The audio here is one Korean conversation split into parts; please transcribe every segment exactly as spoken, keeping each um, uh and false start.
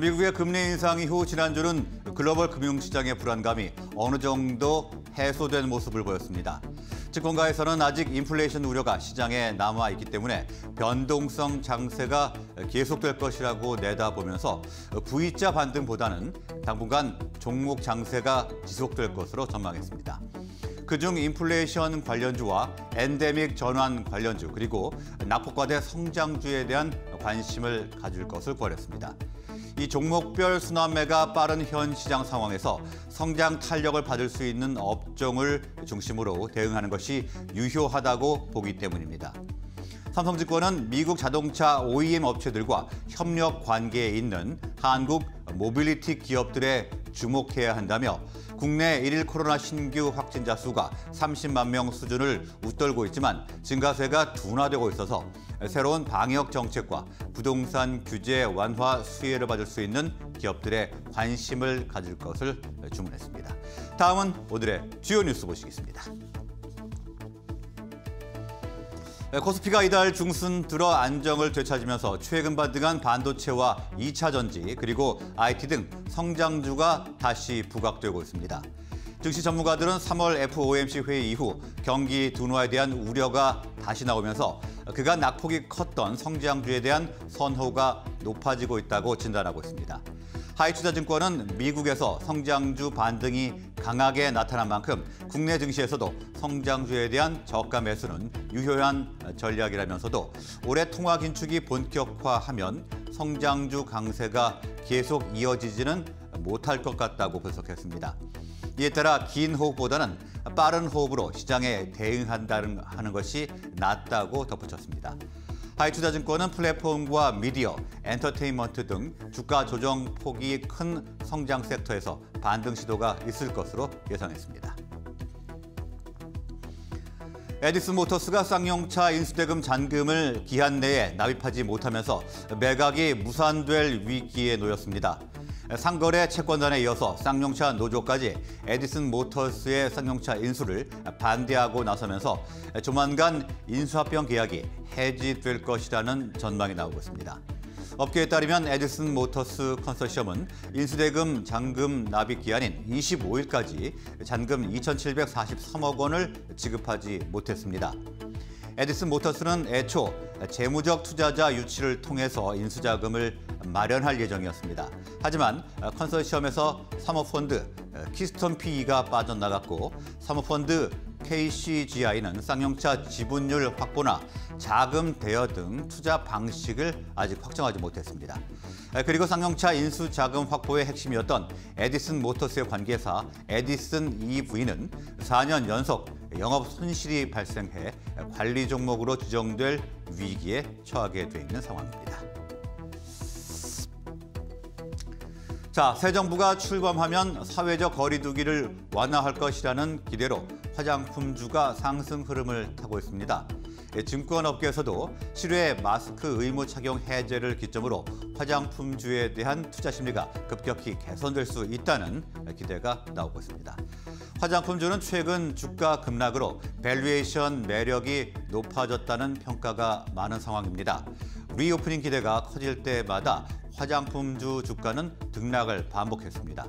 미국의 금리 인상이 후 지난주는 글로벌 금융시장의 불안감이 어느 정도 해소된 모습을 보였습니다. 증권가에서는 아직 인플레이션 우려가 시장에 남아있기 때문에 변동성 장세가 계속될 것이라고 내다보면서 V자 반등보다는 당분간 종목 장세가 지속될 것으로 전망했습니다. 그중 인플레이션 관련주와 엔데믹 전환 관련주 그리고 낙폭과대 성장주에 대한 관심을 가질 것을 권했습니다. 이 종목별 순환매가 빠른 현 시장 상황에서 성장 탄력을 받을 수 있는 업종을 중심으로 대응하는 것이 유효하다고 보기 때문입니다. 삼성증권은 미국 자동차 오이엠 업체들과 협력 관계에 있는 한국 모빌리티 기업들에 주목해야 한다며 국내 일일 코로나 신규 확진자 수가 삼십만 명 수준을 웃돌고 있지만 증가세가 둔화되고 있어서 새로운 방역 정책과 부동산 규제 완화 수혜를 받을 수 있는 기업들의 관심을 가질 것을 주문했습니다. 다음은 오늘의 주요 뉴스 보시겠습니다. 코스피가 이달 중순 들어 안정을 되찾으면서 최근 반등한 반도체와 이차 전지 그리고 아이티 등 성장주가 다시 부각되고 있습니다. 증시 전문가들은 삼월 에프오엠씨 회의 이후 경기 둔화에 대한 우려가 다시 나오면서 그간 낙폭이 컸던 성장주에 대한 선호가 높아지고 있다고 진단하고 있습니다. 하이투자증권은 미국에서 성장주 반등이 강하게 나타난 만큼 국내 증시에서도 성장주에 대한 저가 매수는 유효한 전략이라면서도 올해 통화 긴축이 본격화하면 성장주 강세가 계속 이어지지는 못할 것 같다고 분석했습니다. 이에 따라 긴 호흡보다는 빠른 호흡으로 시장에 대응한다는 하는 것이 낫다고 덧붙였습니다. 하이투자증권은 플랫폼과 미디어, 엔터테인먼트 등 주가 조정 폭이 큰 성장 섹터에서 반등 시도가 있을 것으로 예상했습니다. 에디슨 모터스가 쌍용차 인수대금 잔금을 기한 내에 납입하지 못하면서 매각이 무산될 위기에 놓였습니다. 상거래 채권단에 이어서 쌍용차 노조까지 에디슨 모터스의 쌍용차 인수를 반대하고 나서면서 조만간 인수합병 계약이 해지될 것이라는 전망이 나오고 있습니다. 업계에 따르면 에디슨 모터스 컨소시엄은 인수대금 잔금 납입 기한인 이십오일까지 잔금 이천칠백사십삼억 원을 지급하지 못했습니다. 에디슨 모터스는 애초 재무적 투자자 유치를 통해서 인수자금을 마련할 예정이었습니다. 하지만 컨소시엄에서 사모펀드 키스톤 피이가 빠져나갔고 사모펀드 케이씨지아이는 쌍용차 지분율 확보나 자금 대여 등 투자 방식을 아직 확정하지 못했습니다. 그리고 쌍용차 인수 자금 확보의 핵심이었던 에디슨 모터스의 관계사 에디슨 이브이는 사 년 연속 영업 손실이 발생해 관리 종목으로 지정될 위기에 처하게 돼 있는 상황입니다. 자, 새 정부가 출범하면 사회적 거리 두기를 완화할 것이라는 기대로 화장품주가 상승 흐름을 타고 있습니다. 증권업계에서도 실외 마스크 의무 착용 해제를 기점으로 화장품주에 대한 투자 심리가 급격히 개선될 수 있다는 기대가 나오고 있습니다. 화장품주는 최근 주가 급락으로 밸류에이션 매력이 높아졌다는 평가가 많은 상황입니다. 리오프닝 기대가 커질 때마다 화장품주 주가는 등락을 반복했습니다.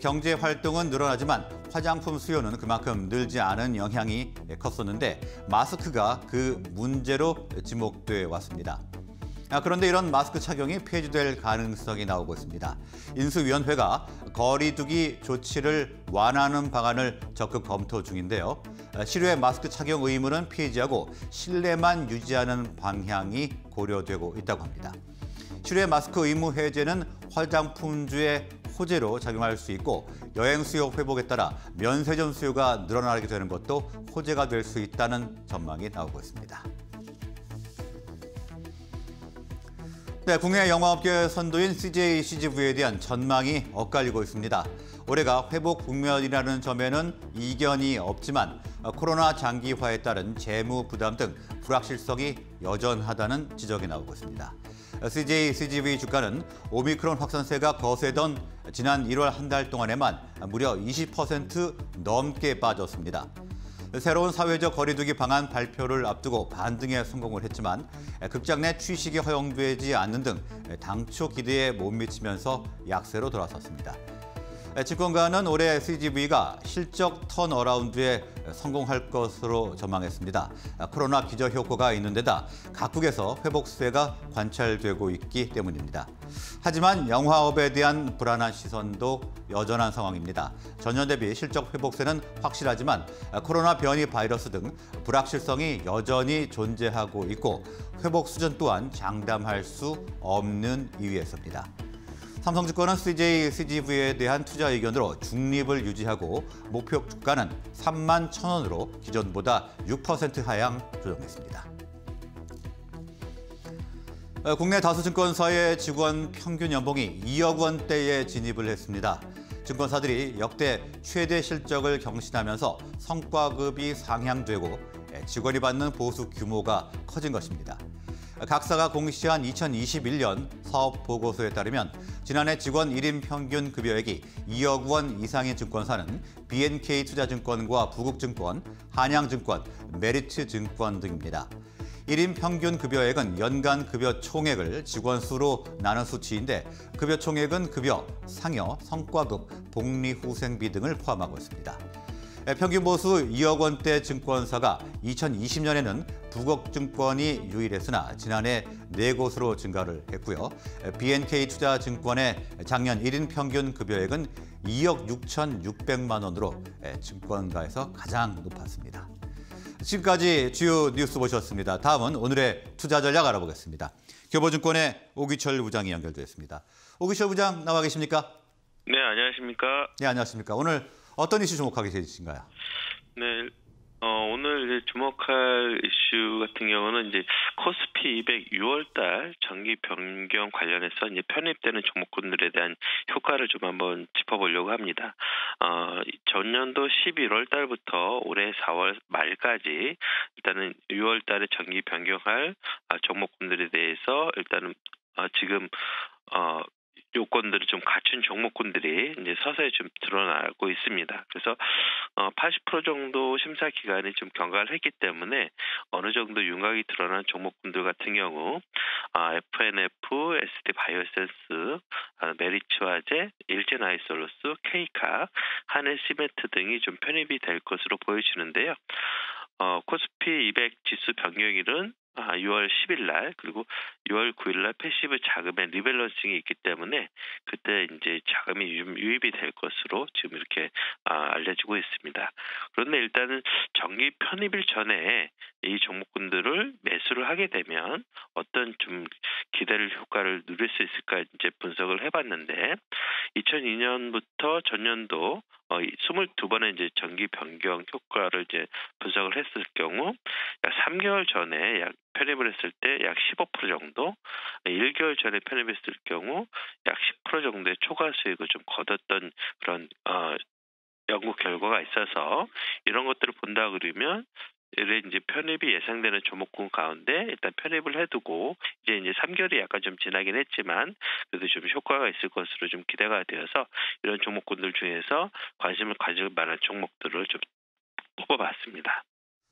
경제 활동은 늘어나지만 화장품 수요는 그만큼 늘지 않은 영향이 컸었는데 마스크가 그 문제로 지목돼 왔습니다. 그런데 이런 마스크 착용이 폐지될 가능성이 나오고 있습니다. 인수위원회가 거리 두기 조치를 완화하는 방안을 적극 검토 중인데요. 실외 마스크 착용 의무는 폐지하고 실내만 유지하는 방향이 고려되고 있다고 합니다. 실외 마스크 의무 해제는 화장품주의 호재로 작용할 수 있고 여행 수요 회복에 따라 면세점 수요가 늘어나게 되는 것도 호재가 될 수 있다는 전망이 나오고 있습니다. 네, 국내 영화업계 선도인 씨제이 씨지브이에 대한 전망이 엇갈리고 있습니다. 올해가 회복 국면이라는 점에는 이견이 없지만 코로나 장기화에 따른 재무 부담 등 불확실성이 여전하다는 지적이 나오고 있습니다. 씨제이 씨지브이 주가는 오미크론 확산세가 거세던 지난 일월 한 달 동안에만 무려 이십 퍼센트 넘게 빠졌습니다. 새로운 사회적 거리두기 방안 발표를 앞두고 반등에 성공을 했지만 극장 내 취식이 허용되지 않는 등 당초 기대에 못 미치면서 약세로 돌아섰습니다. 증권가는 올해 씨지브이가 실적 턴어라운드에 성공할 것으로 전망했습니다. 코로나 기저 효과가 있는 데다 각국에서 회복세가 관찰되고 있기 때문입니다. 하지만 영화업에 대한 불안한 시선도 여전한 상황입니다. 전년 대비 실적 회복세는 확실하지만 코로나 변이 바이러스 등 불확실성이 여전히 존재하고 있고 회복 수준 또한 장담할 수 없는 이유에서입니다. 삼성증권은 씨제이 씨지브이에 대한 투자 의견으로 중립을 유지하고 목표 주가는 삼만 천 원으로 기존보다 육 퍼센트 하향 조정했습니다. 국내 다수 증권사의 직원 평균 연봉이 이억 원대에 진입을 했습니다. 증권사들이 역대 최대 실적을 경신하면서 성과급이 상향되고 직원이 받는 보수 규모가 커진 것입니다. 각사가 공시한 이천이십일 년 사업 보고서에 따르면 지난해 직원 일 인 평균 급여액이 이억 원 이상인 증권사는 비엔케이투자증권과 부국증권, 한양증권, 메리츠증권 등입니다. 일 인 평균 급여액은 연간 급여 총액을 직원 수로 나눈 수치인데 급여 총액은 급여, 상여, 성과급, 복리후생비 등을 포함하고 있습니다. 평균 보수 이억 원대 증권사가 이천이십 년에는 부국증권이 유일했으나 지난해 네 곳으로 증가를 했고요. 비엔케이투자증권의 작년 일 인 평균 급여액은 이억 육천육백만 원으로 증권가에서 가장 높았습니다. 지금까지 주요 뉴스 보셨습니다. 다음은 오늘의 투자 전략 알아보겠습니다. 교보증권의 오기철 부장이 연결됐습니다. 오기철 부장 나와 계십니까? 네, 안녕하십니까? 네, 안녕하십니까? 오늘 어떤 이슈 주목하게 되신가요? 네, 어, 오늘 이제 주목할 이슈 같은 경우는 이제 코스피 이백 유월 달 정기 변경 관련해서 이제 편입되는 종목군들에 대한 효과를 좀 한번 짚어보려고 합니다. 어, 전년도 십일월 달부터 올해 사월 말까지 일단은 유월 달에 정기 변경할 종목군들에 대해서 일단은 어, 지금 어. 요건들을 좀 갖춘 종목군들이 이제 서서히 좀 드러나고 있습니다. 그래서 팔십 퍼센트 정도 심사 기간이 좀 경과를 했기 때문에 어느 정도 윤곽이 드러난 종목군들 같은 경우 에프엔에프, 에스디바이오센서, 메리츠화재, 일진아이솔루스, 케이카, 한일시멘트 등이 좀 편입이 될 것으로 보여지는데요. 어, 코스피 이백 지수 변경일은 아, 유월 십일 날 그리고 유월 구일 날 패시브 자금의 리밸런싱이 있기 때문에 그때 이제 자금이 유입이 될 것으로 지금 이렇게 아, 알려지고 있습니다. 그런데 일단은 정기 편입일 전에 이 종목군들을 매수를 하게 되면 어떤 좀 기대를 효과를 누릴 수 있을까 이제 분석을 해봤는데 이천이 년부터 전년도 어, 이십이 번의 이제 정기 변경 효과를 이제 분석을 했을 경우 약 삼 개월 전에 약 편입을 했을 때 약 십오 퍼센트 정도, 일 개월 전에 편입했을 경우 약 십 퍼센트 정도의 초과 수익을 좀 거뒀던 그런 어, 연구 결과가 있어서 이런 것들을 본다 그러면 이제 편입이 예상되는 종목군 가운데 일단 편입을 해두고 이제 이제 삼 개월이 약간 좀 지나긴 했지만 그래도 좀 효과가 있을 것으로 좀 기대가 되어서 이런 종목군들 중에서 관심을 가질 만한 종목들을 좀 뽑아봤습니다.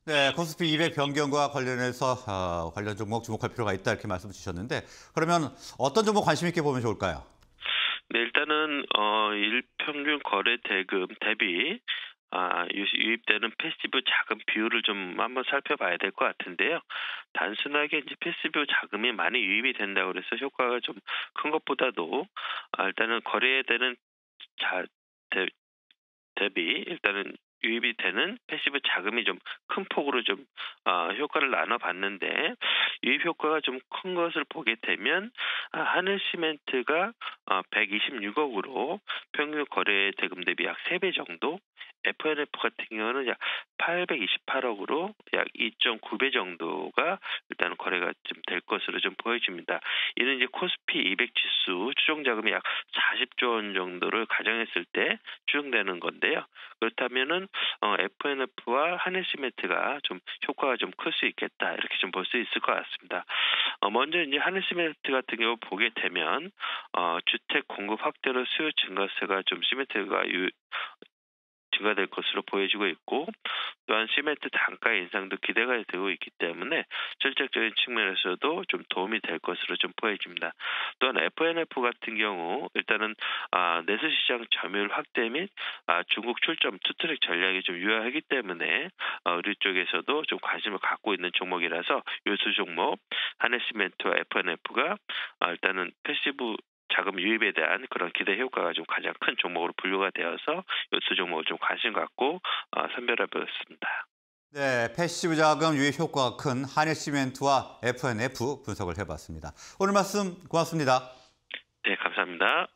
네, 코스피 이백 변경과 관련해서 어, 관련 종목 주목할 필요가 있다 이렇게 말씀 주셨는데 그러면 어떤 종목 관심 있게 보면 좋을까요? 네, 일단은 어, 일평균 거래 대금 대비 아, 유입되는 패시브 자금 비율을 좀 한번 살펴봐야 될 것 같은데요. 단순하게 이제 패시브 자금이 많이 유입이 된다고 해서 효과가 좀 큰 것보다도 아, 일단은 거래되는 자, 대, 대비 일단은 유입이 되는 패시브 자금이 좀 큰 폭으로 좀 어, 효과를 나눠봤는데 유입 효과가 좀 큰 것을 보게 되면 아, 한일시멘트가 어, 백이십육억으로 평균 거래 대금 대비 약 세 배 정도, 에프엔에프 같은 경우는 약 팔백이십팔억으로 약 이 점 구 배 정도가 일단 거래가 좀 될 것으로 좀 보여집니다. 이는 이제 코스피 이백 지수 추정 자금이 약 사십조 원 정도를 가정했을 때 추정되는 건데요. 그렇다면은 어, 에프엔에프와 한일시멘트가 좀 효과가 좀 클 수 있겠다 이렇게 좀 볼 수 있을 것 같습니다. 어, 먼저 이제 한일시멘트 같은 경우 보게 되면 어, 주택 공급 확대로 수요 증가세가 좀 시멘트가 유 증가될 것으로 보여지고 있고, 또한 시멘트 단가 인상도 기대가 되고 있기 때문에 실질적인 측면에서도 좀 도움이 될 것으로 좀 보여집니다. 또한 에프엔에프 같은 경우 일단은 아, 내수시장 점유율 확대 및 아, 중국 출점 투트랙 전략이 좀 유효하기 때문에 아, 우리 쪽에서도 좀 관심을 갖고 있는 종목이라서 이 두 종목 한일시멘트와 에프엔에프가 아, 일단은 패시브 자금 유입에 대한 그런 기대 효과가 좀 가장 큰 종목으로 분류가 되어서 이 두 종목을 좀 관심 갖고 어, 선별해보였습니다. 네, 패시브 자금 유입 효과가 큰 한일시멘트와 에프엔에프 분석을 해봤습니다. 오늘 말씀 고맙습니다. 네, 감사합니다.